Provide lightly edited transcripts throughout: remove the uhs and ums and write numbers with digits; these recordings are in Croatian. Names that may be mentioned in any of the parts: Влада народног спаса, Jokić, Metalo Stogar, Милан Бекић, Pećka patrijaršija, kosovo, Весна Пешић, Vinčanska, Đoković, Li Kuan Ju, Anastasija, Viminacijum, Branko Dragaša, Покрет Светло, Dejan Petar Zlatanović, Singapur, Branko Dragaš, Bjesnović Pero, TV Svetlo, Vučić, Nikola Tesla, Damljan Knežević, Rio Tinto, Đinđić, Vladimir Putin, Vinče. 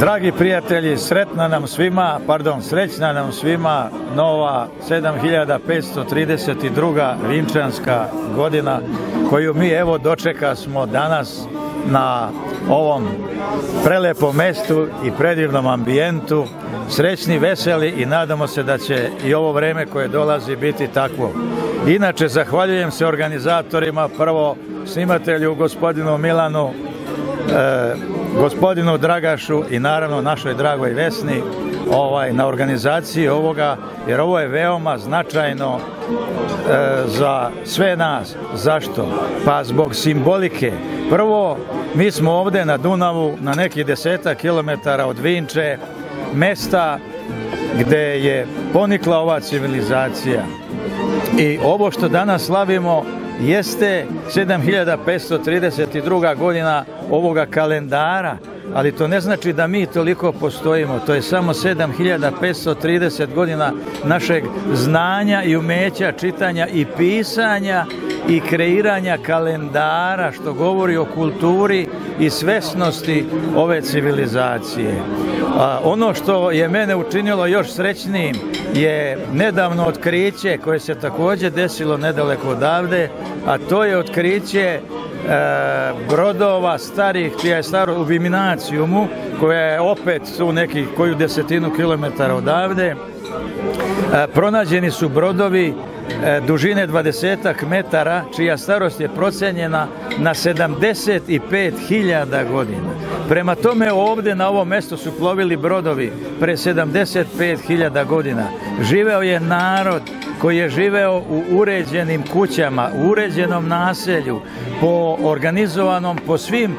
Dragi prijatelji, srećna nam svima nova 7532. Vinčanska godina koju mi evo dočeka smo danas na ovom prelepom mestu i predivnom ambijentu. Srećni, veseli i nadamo se da će i ovo vreme koje dolazi biti takvo. Inače, zahvaljujem se organizatorima, prvo snimatelju gospodinu Milanu, gospodinu Dragašu i naravno našoj dragoj Vesni na organizaciji ovoga, jer ovo je veoma značajno za sve nas. Zašto? Pa zbog simbolike. Prvo, mi smo ovdje na Dunavu na nekih 10 kilometara od Vinče, mesta gdje je ponikla ova civilizacija. I ovo što danas slavimo jeste 7532. godina ovoga kalendara, ali to ne znači da mi toliko postojimo, to je samo 7530 godina našeg znanja i umeća čitanja i pisanja i kreiranja kalendara, što govori o kulturi i svesnosti ove civilizacije. Ono što je mene učinilo još srećnijim je nedavno otkriće koje se također desilo nedaleko odavde, a to je otkriće brodova starih, u Viminacijumu, koja je opet tu nekih koju 10 kilometara odavde. Pronađeni su brodovi dužine 20 metara, čija starost je procenjena na 75.000 godina. Prema tome, ovdje na ovom mjestu su plovili brodovi pre 75.000 godina. Živeo je narod koji je živeo u uređenim kućama, u uređenom naselju, po organizovanom, po svim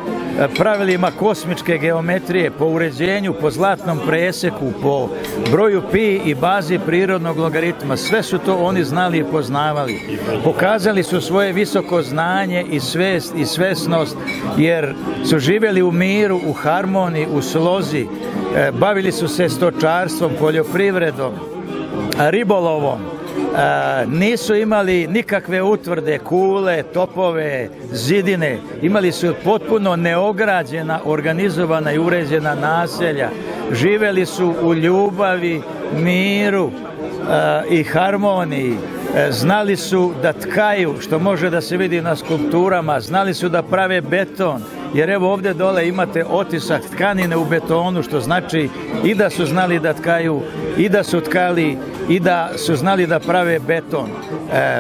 pravilima kosmičke geometrije, po uređenju, po zlatnom preseku, po broju pi i bazi prirodnog logaritma. Sve su to oni znali i poznavali. Pokazali su svoje visoko znanje i svest i svesnost, jer su živjeli u miru, u harmoniji, u slozi. Bavili su se stočarstvom, poljoprivredom, ribolovom. Nisu imali nikakve utvrde, kule, topove, zidine. Imali su potpuno neograđena, organizovana i uređena naselja. Živeli su u ljubavi, miru i harmoniji. Znali su da tkaju, što može da se vidi na skulpturama. Znali su da prave beton, jer evo ovdje dole imate otisak tkanine u betonu, što znači i da su znali da tkaju, i da su tkali, i da su znali da prave beton.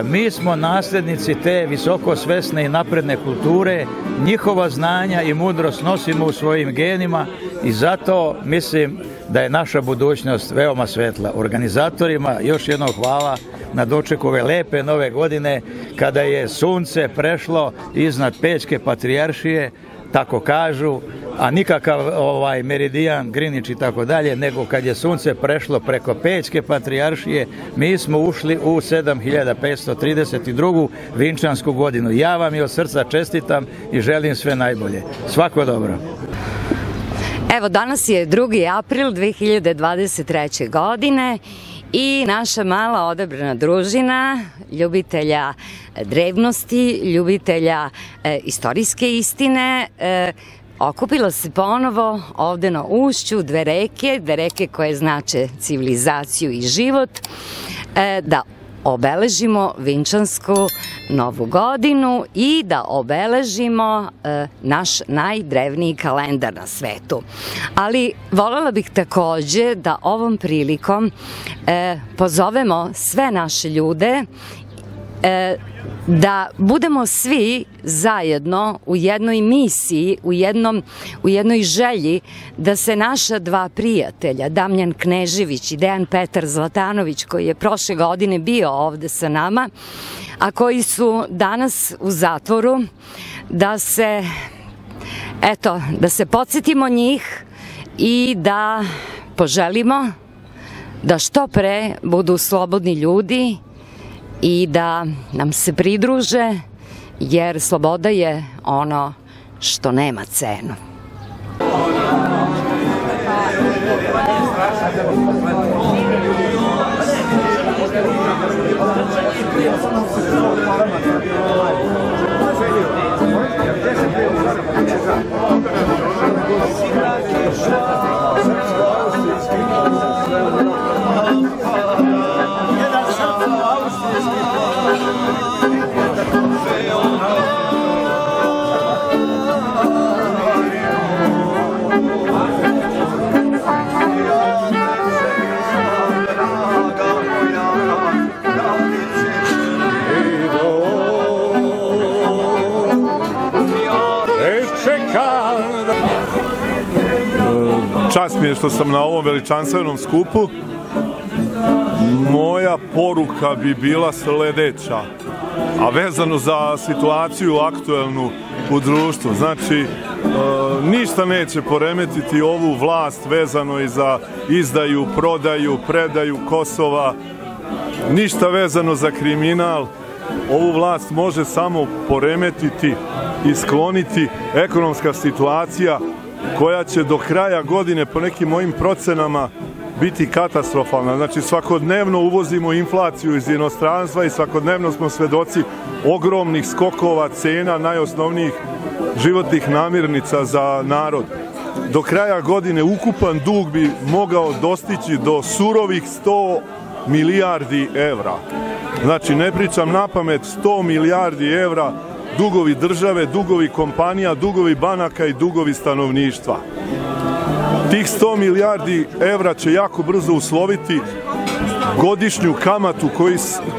Mi smo nasljednici te visoko svesne i napredne kulture, njihova znanja i mudrost nosimo u svojim genima i zato mislim da je naša budućnost veoma svetla. Organizatorima još jednom hvala na dočeku ove lepe nove godine, kada je sunce prešlo iznad Pećke patrijaršije, tako kažu, a nikakav meridijan, Grinić i tako dalje, nego kad je sunce prešlo preko Pećke patrijaršije, mi smo ušli u 7532. Vinčansku godinu. Ja vam je od srca čestitam i želim sve najbolje. Svako dobro. Evo, danas je 2. april 2023. godine i naša mala odabrana družina ljubitelja drevnosti, ljubitelja istorijske istine, okupila se ponovo ovdje na ušću dve reke koje znače civilizaciju i život, da obeležimo Vinčansku novu godinu i da obeležimo naš najdrevniji kalendar na svetu. Ali voljela bih također da ovom prilikom pozovemo sve naše ljude da budemo svi zajedno u jednoj misiji, u jednoj želji da se naša dva prijatelja, Damljan Knežević i Dejan Petar Zlatanović, koji je prošle godine bio ovdje sa nama, a koji su danas u zatvoru, da se podsjetimo njih i da poželimo da što pre budu slobodni ljudi i da nam se pridruže, jer sloboda je ono što nema cenu. Čast mi je što sam na ovom veličanstvenom skupu. Moja poruka bi bila sljedeća, a vezano za situaciju aktuelnu u društvu. Znači, ništa neće poremetiti ovu vlast vezano i za izdaju, prodaju, predaju Kosova, ništa vezano za kriminal. Ovu vlast može samo poremetiti i skloniti ekonomska situacija koja će do kraja godine, po nekim mojim procenama, biti katastrofalna. Znači, svakodnevno uvozimo inflaciju iz inostranstva i svakodnevno smo svedoci ogromnih skokova cena najosnovnijih životnih namirnica za narod. Do kraja godine ukupan dug bi mogao dostići do surovih 100 milijardi evra. Znači, ne pričam na pamet, 100 milijardi evra dugovi države, dugovi kompanija, dugovi banaka i dugovi stanovništva. Tih 100 milijardi evra će jako brzo usloviti godišnju kamatu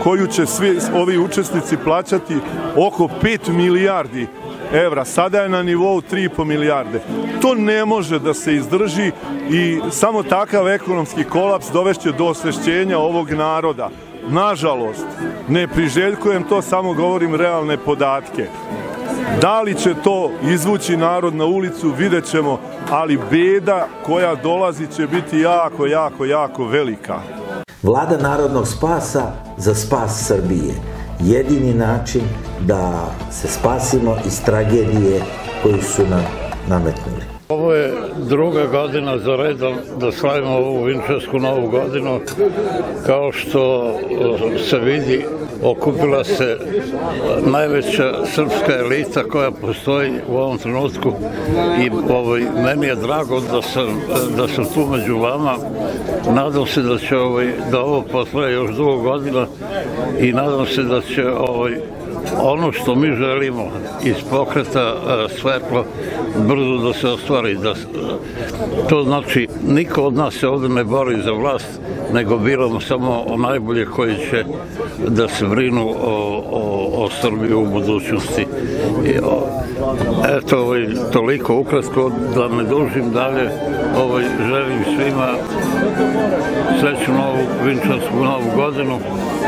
koju će svi ovi učesnici plaćati oko 5 milijardi evra. Sada je na nivou 3,5 milijarde. To ne može da se izdrži i samo takav ekonomski kolaps dovešće do osvešćenja ovog naroda. Nažalost, ne priželjkujem to, samo govorim realne podatke. Da li će to izvući narod na ulicu, vidjet ćemo, ali beda koja dolazi će biti jako, jako, jako velika. Vlada narodnog spasa za spas Srbije. Jedini način da se spasimo iz tragedije koju su nam nametnuli. Ovo je druga godina za redom da slavimo ovu Vinčansku novu godinu. Kao što se vidi, okupila se najveća srpska elita koja postoji u ovom trenutku i meni je drago da sam tu među vama. Nadam se da će ovo potraje još dugo godina i nadam se da će ono što mi želimo iz pokreta Svetlo brzo da se ostvari. To znači, niko od nas se ovdje ne bori za vlast, nego biramo samo najbolje koji će da se brinu o Srbiji u budućnosti. Eto, toliko ukratko, da ne dužim dalje, želim svima srećnu novu Vinčansku novu godinu,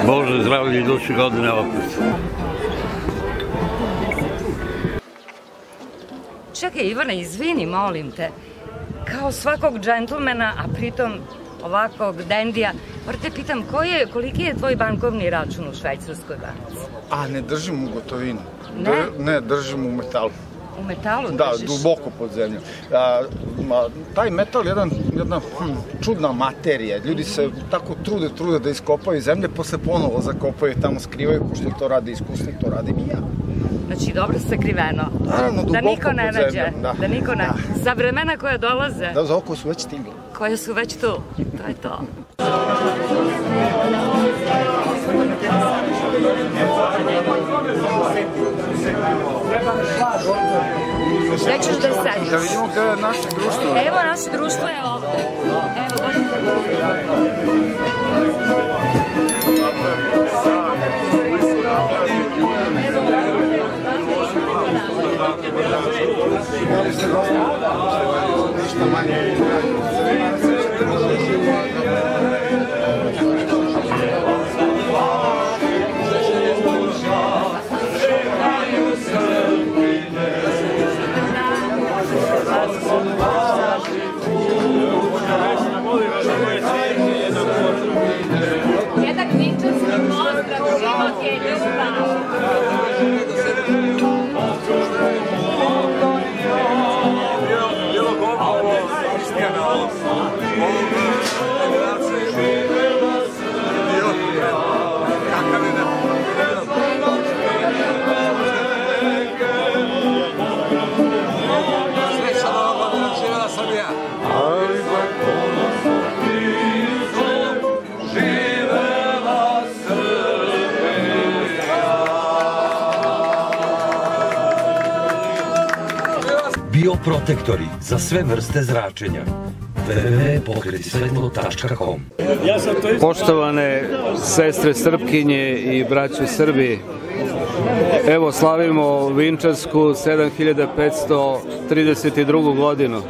Bože zdravlje iduće godine opet. Čekaj, Ivana, izvini, molim te. Kao svakog džentlmena, a pritom ovakvog dendija, moram te pitam, koliki je tvoj bankovni račun u Švajcarskoj banci? A, ne držim u gotovini. Ne? Ne, držim u metalu. U metalu držiš? Da, duboko pod zemlju. Taj metal je jedna čudna materija. Ljudi se tako trude da iskopaju zemlje, posle ponovo zakopaju, tamo skrivaju, pošto to radi iskusnik, to radim i ja. Znači, dobro sakriveno, da niko ne nađe, da niko ne... Za vremena koja dolaze... Da, za oko su već stigli. Koje su već tu, to je to. Nećeš da sediš. Da vidimo kada je naše društvo. Evo, naše društvo je ovdje. Evo, dođe. Jedan vinčanski pozdrav, život je ljubav. Protektori za sve vrste zračenja. www.pokreti svetlo.com. Poštovane sestre Srpkinje i braće Srbi, evo slavimo Vinčansku 7532. godinu.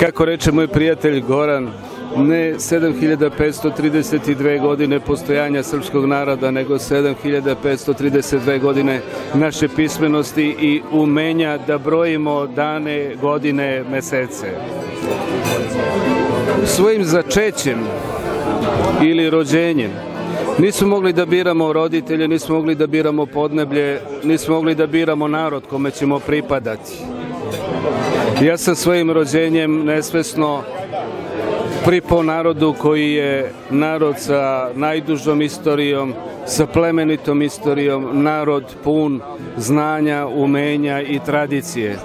kako reče moj prijatelj Goran, ne 7532 godine postojanja srpskog naroda, nego 7532 godine naše pismenosti i umenja da brojimo dane, godine, mesece. Svojim začećem ili rođenjem nismo mogli da biramo roditelje, nismo mogli da biramo podneblje, nismo mogli da biramo narod kome ćemo pripadati. Ja sam svojim rođenjem nesvesno pripao narodu koji je narod sa najdužom istorijom, sa plemenitom istorijom, narod pun znanja, umenja i tradicije.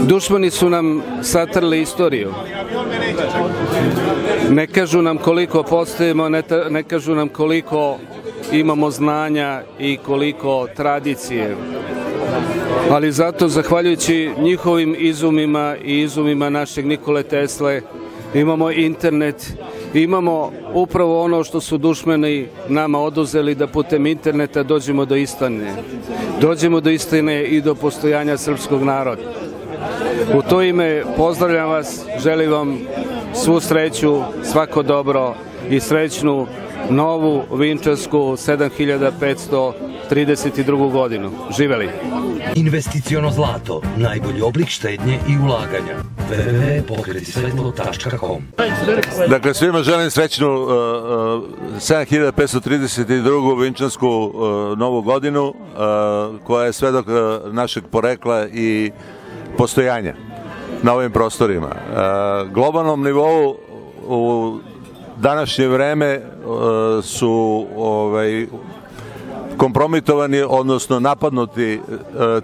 Dušmani su nam satrli istoriju. Ne kažu nam koliko postojimo, ne kažu nam koliko imamo znanja i koliko tradicije. Ali zato, zahvaljujući njihovim izumima i izumima našeg Nikole Tesle, imamo internet, imamo upravo ono što su dušmani nama oduzeli, da putem interneta dođemo do istine. Dođemo do istine i do postojanja srpskog naroda. U to ime pozdravljam vas, želim vam svu sreću, svako dobro i srećnu novu Vinčansku 7532. godinu. Živeli! Investiciono zlato, najbolji oblik štednje i ulaganja. www.pokreti svetlo.com. Dakle, svima želim srećnu 7532. Vinčansku novu godinu, koja je svedok našeg porekla i postojanja na ovim prostorima. Globalnom nivou u današnje vreme su kompromitovani, odnosno napadnuti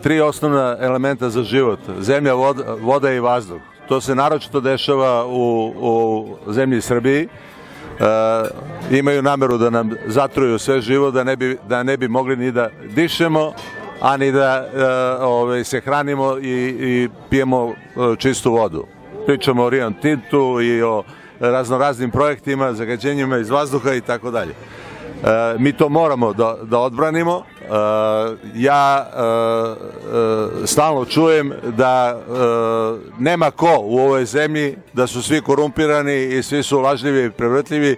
tri osnovna elementa za život: zemlja, voda i vazduh. To se naročito dešava u zemlji Srbiji. Imaju nameru da nam zatruju sve živo, da ne bi mogli ni da dišemo, a ni da se hranimo i pijemo čistu vodu. Pričamo o Rio Tintu i o raznoraznim projektima, zagađenjima iz vazduha i tako dalje. Mi to moramo da odbranimo. Ja stalno čujem da nema ko u ovoj zemlji, da su svi korumpirani i svi su lažljivi i prevrtljivi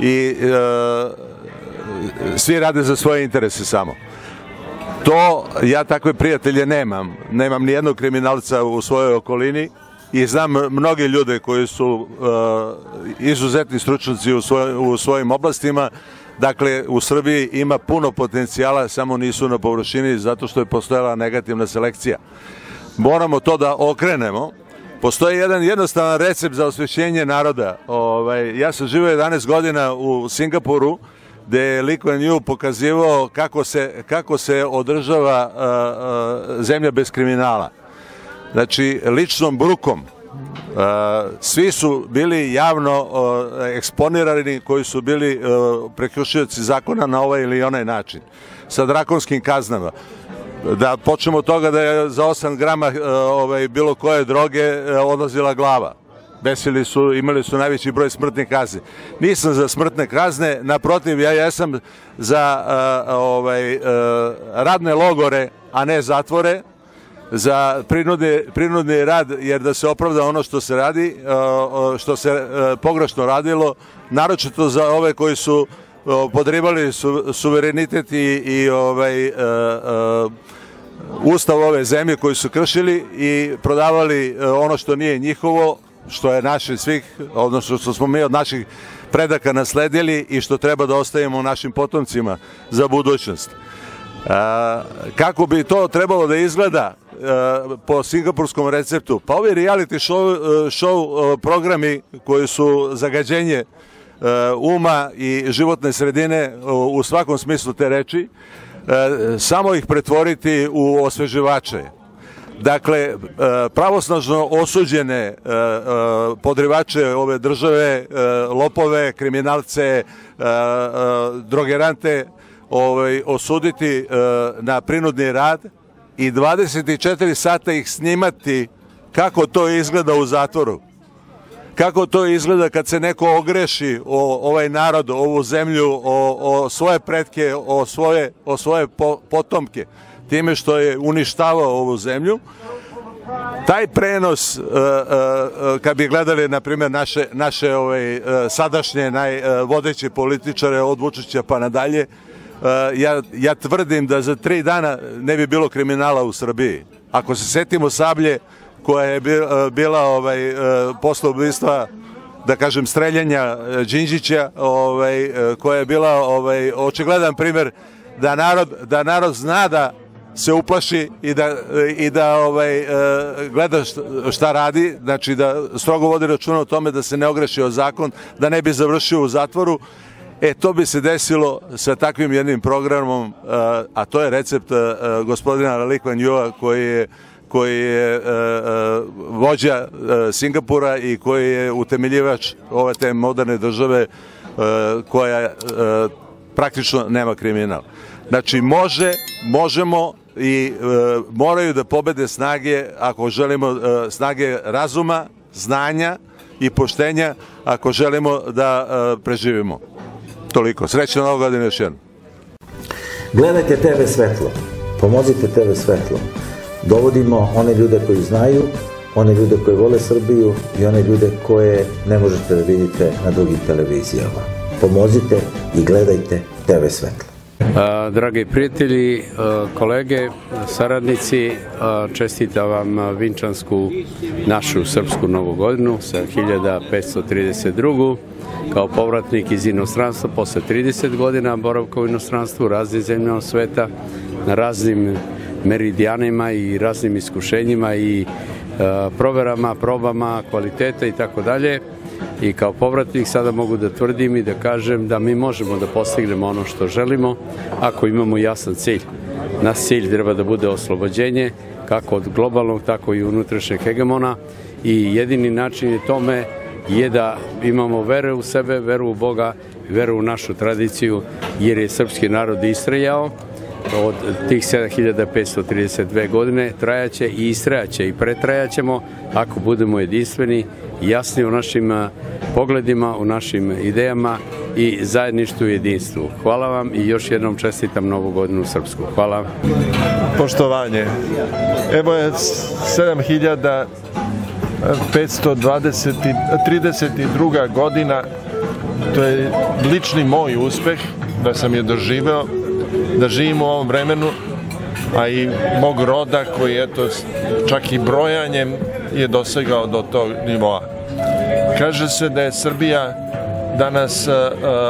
i svi rade za svoje interese samo. To, ja takve prijatelje nemam. Nemam ni jednog kriminalca u svojoj okolini i znam mnogi ljude koji su izuzetni stručnjaci u svojim oblastima. Dakle, u Srbiji ima puno potencijala, samo nisu na površini zato što je postojala negativna selekcija. Moramo to da okrenemo. Postoji jedan jednostavan recept za osvješćenje naroda. Ja sam živio 11 godina u Singapuru, gde je Li Kuan Ju pokazivao kako se održava zemlja bez kriminala. Znači, ličnom brukom. Svi su bili javno eksponirani koji su bili prekršioci zakona na ovaj ili onaj način, sa drakonskim kaznama. Da počnemo od toga da je za 8 grama bilo koje droge odlazila glava. Desili su, imali su najveći broj smrtnih kazni. Nisam za smrtne kazne, naprotiv, ja sam za radne logore, a ne zatvore, za prinudni rad, jer da se opravda ono što se radi, što se pogrešno radilo, naročito za ove koji su podrivali suverenitet i ustav ove zemlje koji su kršili i prodavali ono što nije njihovo, što je naše svih, odnosno što smo mi od naših predaka nasledili i što treba da ostavimo našim potomcima za budućnost. Kako bi to trebalo da izgleda po singapurskom receptu? Pa ovi reality show programi koji su zagađenje uma i životne sredine u svakom smislu te reči, samo ih pretvoriti u osveživače. Dakle, pravosnažno osuđene podrivače ove države, lopove, kriminalce, drogerante, osuditi na prinudni rad i 24 sata ih snimati kako to izgleda u zatvoru. Kako to izgleda kad se neko ogreši o ovaj narod, o ovu zemlju, o svoje pretke, o svoje potomke, time što je uništavao ovu zemlju. Taj prenos, kad bi gledali, na primjer, naše sadašnje najvodeće političare od Vučića pa nadalje, ja tvrdim da za 3 dana ne bi bilo kriminala u Srbiji. Ako se setimo Sablje, koja je bila posle ubistva, da kažem, streljanja Đinđića, koja je bila očigledan primjer da narod zna da se uplaši i da gleda šta radi, znači da strogo vodi računa o tome da se ne ogreši o zakon, da ne bi završio u zatvoru. E, to bi se desilo sa takvim jednim programom, a to je recept gospodina Li Kuan Jua, koji je vođa Singapura i koji je utemeljivač ove te moderne države koja praktično nema kriminal. Znači, možemo i moraju da pobede snage, ako želimo, snage razuma, znanja i poštenja, ako želimo da preživimo. Toliko. Srećna Nova godina još jednom. Gledajte TV Svetlo. Pomozite TV Svetlo. Dovodimo one ljude koji znaju, one ljude koji vole Srbiju i one ljude koje ne možete da vidite na drugim televizijama. Pomozite i gledajte TV Svetlo. Dragi prijatelji, kolege, saradnici, čestitam vam Vinčansku našu srpsku novu godinu sa 1532. Kao povratnik iz inostranstva posle 30 godina boravka u inostranstvu, raznim zemljama sveta, na raznim meridijanima i raznim iskušenjima i proverama, probama, kvaliteta i tako dalje. I kao povratnik sada mogu da tvrdim i da kažem da mi možemo da postignemo ono što želimo ako imamo jasan cilj. Naš cilj treba da bude oslobođenje kako od globalnog, tako i unutrašnjeg hegemona i jedini način je tome je da imamo veru u sebe, veru u Boga, veru u našu tradiciju, jer je srpski narod istrajao od tih 7532 godine, trajaće i istrajaće i pretrajaćemo ako budemo jedinstveni, jasni u našim pogledima, u našim idejama i zajedništvu i jedinstvu. Hvala vam i još jednom čestitam Novu godinu srpsku. Hvala. Poštovanje. Evo je 7532. godina. To je lični moj uspeh da sam je doživeo, da živim u ovom vremenu, a i mog roda koji je to čak i brojanjem je dosegao do tog nivoa. Kaže se da je Srbija danas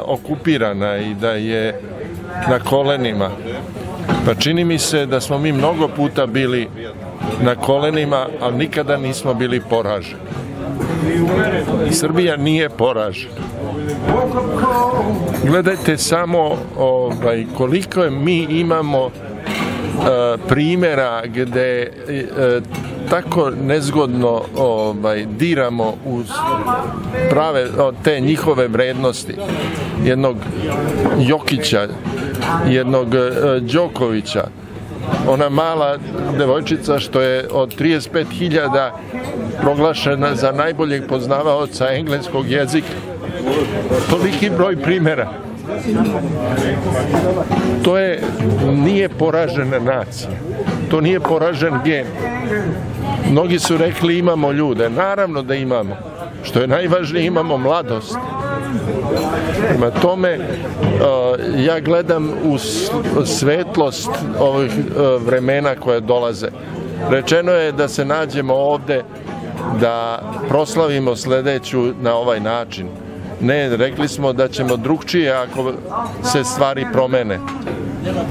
okupirana i da je na kolenima. Pa čini mi se da smo mi mnogo puta bili na kolenima, ali nikada nismo bili poraženi. Srbija nije poražena. Gledajte samo koliko mi imamo primjera gde tako nezgodno diramo u prave te njihove vrednosti. Jednog Jokića, jednog Đokovića, ona mala devojčica što je od 35.000 proglašena za najboljeg poznavaoca engleskog jezika. Toliki broj primjera. To nije poražena nacija. To nije poražen gen. Mnogi su rekli imamo ljude. Naravno da imamo. Što je najvažnije, imamo mladost. Prema tome, ja gledam u svetlost ovih vremena koje dolaze. Rečeno je da se nađemo ovde, da proslavimo sledeću na ovaj način. Ne, rekli smo da ćemo drugčije ako se stvari promene.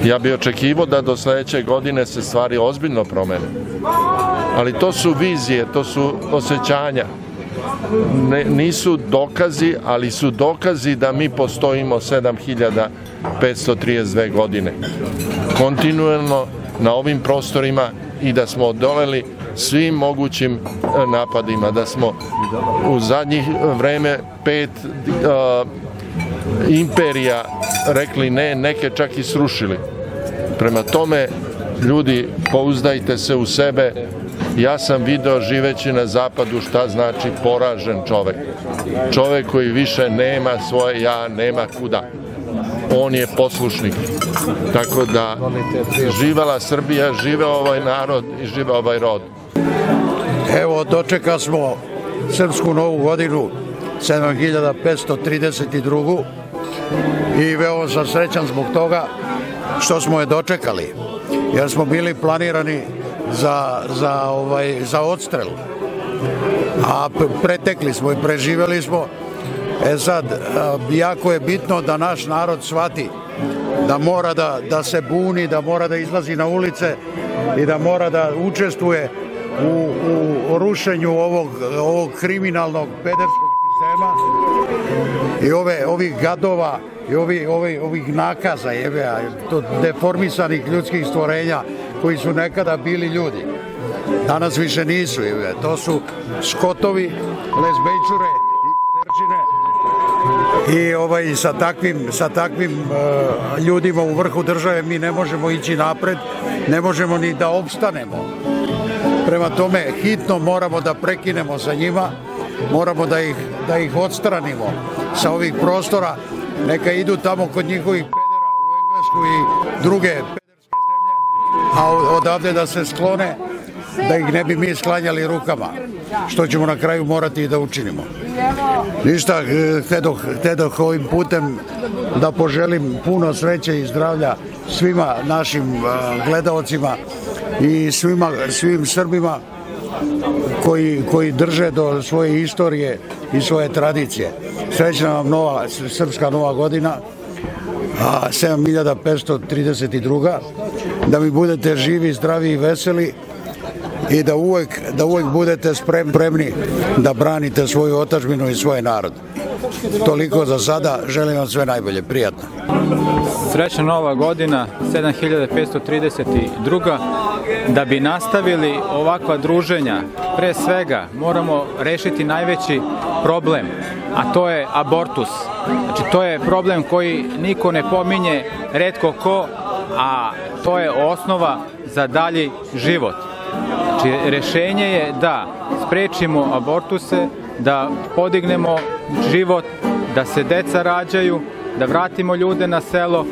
Ja bih očekivao da do sledeće godine se stvari ozbiljno promene. Ali to su vizije, to su osjećanja. Nisu dokazi, ali su dokazi da mi postojimo 7532 godine. Kontinuelno na ovim prostorima i da smo odoleli svim mogućim napadima, da smo u zadnjih vreme 5 imperija rekli ne, neke čak i srušili. Prema tome, ljudi, pouzdajte se u sebe. Ja sam video živeći na zapadu šta znači poražen čovek. Čovek koji više nema svoje ja, nema kuda. On je poslušnik. Tako da, živala Srbija, žive ovaj narod i žive ovaj rod. Evo, dočeka smo Srpsku novu godinu 7532. I veoma sam srećan zbog toga što smo je dočekali, jer smo bili planirani za odstrel, a pretekli smo i preživjeli smo. E sad, jako je bitno da naš narod shvati da mora da se buni, da mora da izlazi na ulice i da mora da učestvuje u rušenju ovog kriminalnog pederskog sistema i ovih gadova i ovih nakaza, deformisanih ljudskih stvorenja koji su nekada bili ljudi. Danas više nisu. To su skotovi, lezbejčure i pederčine. I sa takvim ljudima u vrhu države mi ne možemo ići napred, ne možemo ni da opstanemo. Prema tome, hitno moramo da prekinemo sa njima, moramo da ih odstranimo sa ovih prostora. Neka idu tamo kod njihovih pedera u Englesku i druge pederske zemlje, a odavde da se sklone, da ih ne bi mi sklanjali rukama, što ćemo na kraju morati i da učinimo. Ništa, htedoh ovim putem da poželim puno sreće i zdravlja svima našim gledaocima i svim Srbima koji drže do svoje istorije i svoje tradicije. Srećna vam nova Srpska nova godina, 7532. Da mi budete živi, zdravi i veseli i da uvek budete spremni da branite svoju otadžbinu i svoj narod. Toliko za sada, želim vam sve najbolje, prijatno. Srećna nova godina, 7532. Da bi nastavili ovakva druženja, pre svega moramo rešiti najveći problem, a to je abortus. Znači, to je problem koji niko ne pominje, retko ko, a to je osnova za dalji život. Znači, rešenje je da sprečimo abortuse, da podignemo život, da se deca rađaju, da vratimo ljude na selo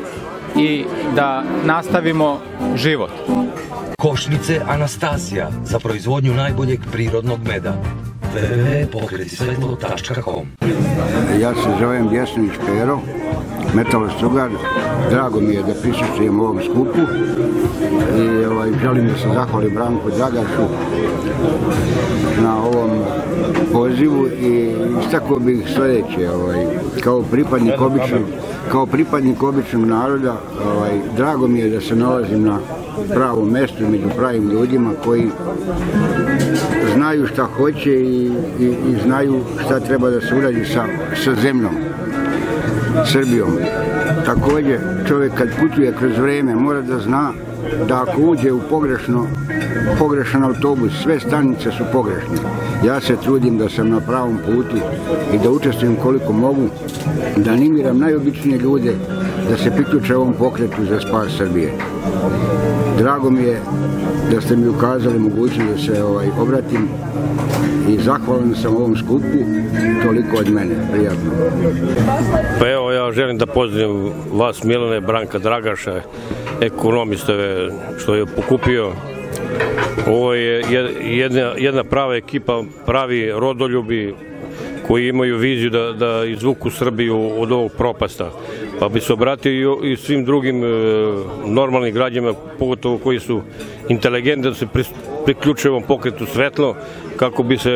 i da nastavimo život. Košnice Anastasija za proizvodnju najboljeg prirodnog meda. www.pokreti-svetlo.com. Ja se zovem Bjesnović Pero, Metalo Stogar. Drago mi je da prisustujem u ovom skupu i želim da se zahvalim Branku Dragašu na ovom pozivu i istakao bih sljedeće. Kao pripadnik običnog naroda, drago mi je da se nalazim na pravom mjestu među pravim ljudima koji znaju šta hoće i znaju šta treba da se uradi sa zemljom, Srbijom. Također, čovjek kad putuje kroz vrijeme mora da zna da ako uđe u pogrešan autobus, sve stanice su pogrešne. Ja se trudim da sam na pravom putu i da učestvujem koliko mogu, da animiram najobičnije ljude da se priključe ovom pokretu za spas Srbije. Drago mi je da ste mi ukazali mogućnost da se obratim i zahvalan sam ovom skupu, toliko od mene, prijatno. Pa evo, ja želim da pozdravim vas, Milane, Branka Dragaša, ekonomistove što je pokupio. Ovo je jedna prava ekipa, pravi rodoljubi koji imaju viziju da izvuku Srbiju od ovog propasta. Pa bi se obratio i svim drugim normalnim građanima, pogotovo koji su inteligentni, da se priključuju ovom pokretu Svetlo, kako bi se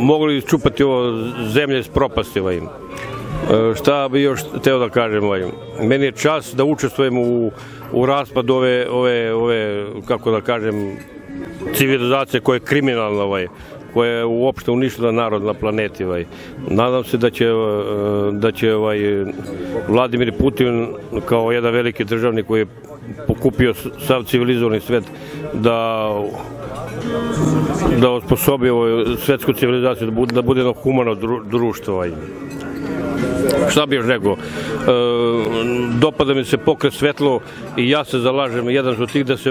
mogli čupati ovo zemlje s propasti. Šta bi još teo da kažem? Meni je čast da učestvujem u raspadu ove, kako da kažem, civilizacije koja je kriminalna, koja je uopšte uništila narod na planeti. Nadam se da će Vladimir Putin, kao jedan veliki državnik koji je pokupio sav civilizovani svet, da osposobi svetsku civilizaciju, da bude jedno humano društvo. šta bih rekao, dopada mi se pokret Svetlo i ja se zalažem, jedan od tih, da se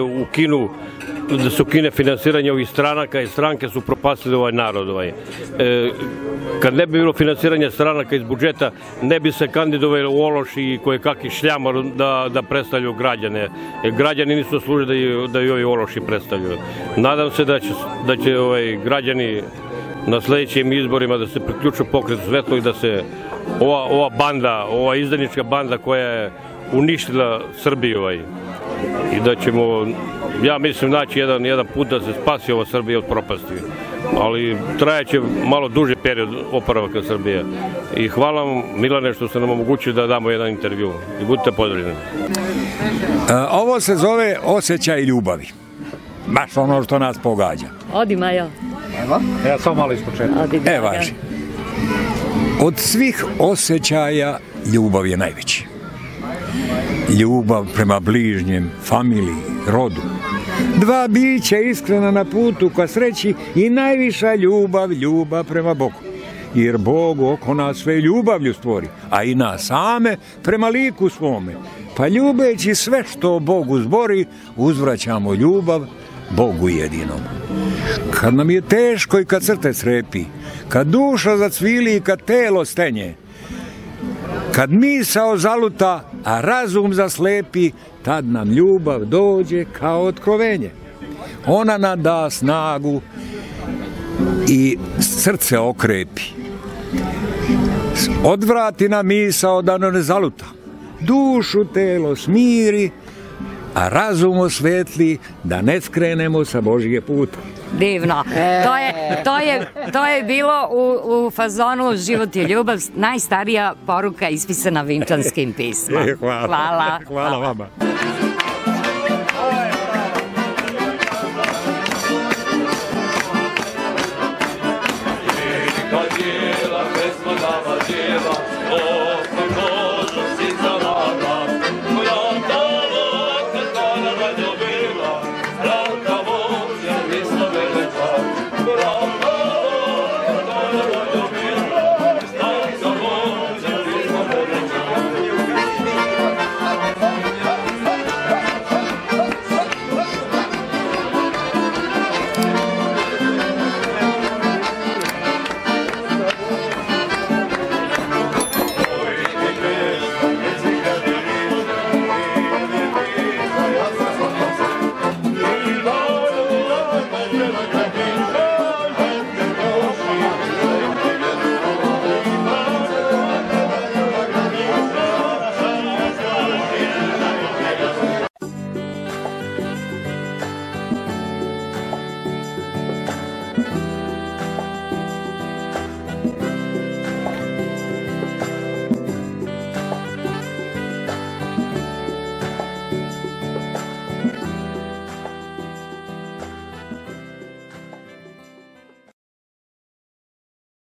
ukine finansiranje ovih stranaka, i stranke su propastili ovaj narod. Kad ne bi bilo finansiranje stranaka iz budžeta, ne bi se kandidovali u ološi i koje kakvi šljamar da predstavljaju građane. Građani nisu služili da i ovi ološi predstavljaju. Nadam se da će građani na sljedećim izborima da se priključu pokretu Svetlo i da se ova banda, ova izdajnička banda koja je uništila Srbiju, i da ćemo, ja mislim, naći jedan put da se spasi ova Srbija od propasti, ali trajeće malo duži period oporavaka Srbije. I hvala vam, Milane, što ste nam omogućili da damo jedan intervju i budite pozdravljeni. Ovo se zove osjećaj ljubavi, baš ono što nas pogađa. Odi, Majo. Evo. Ja samo malo ispočetam. E, važi. Od svih osjećaja ljubav je najveći. Ljubav prema bližnjem, familiji, rodu. Dva bića iskrena na putu ka sreći i najviša ljubav, ljubav prema Bogu. Jer Bog oko nas sve ljubavlju stvori, a i nas same prema liku svome. Pa ljubeći sve što Bogu zbori, uzvraćamo ljubav Bogu jedinom. Kad nam je teško i kad srce crepi, kad duša zacvili i kad telo stenje, kad misao zaluta, a razum zaslepi, tad nam ljubav dođe kao otkrovenje. Ona nam da snagu i srce okrepi. Odvrati nam misao da nam ne zaluta. Dušu telo smiri, a razum osvetli da ne skrenemo sa Božije puta. Divno. To je bilo u fazonu Život je ljubav, najstarija poruka ispisana vinčanskim pismom. Hvala. Hvala vama.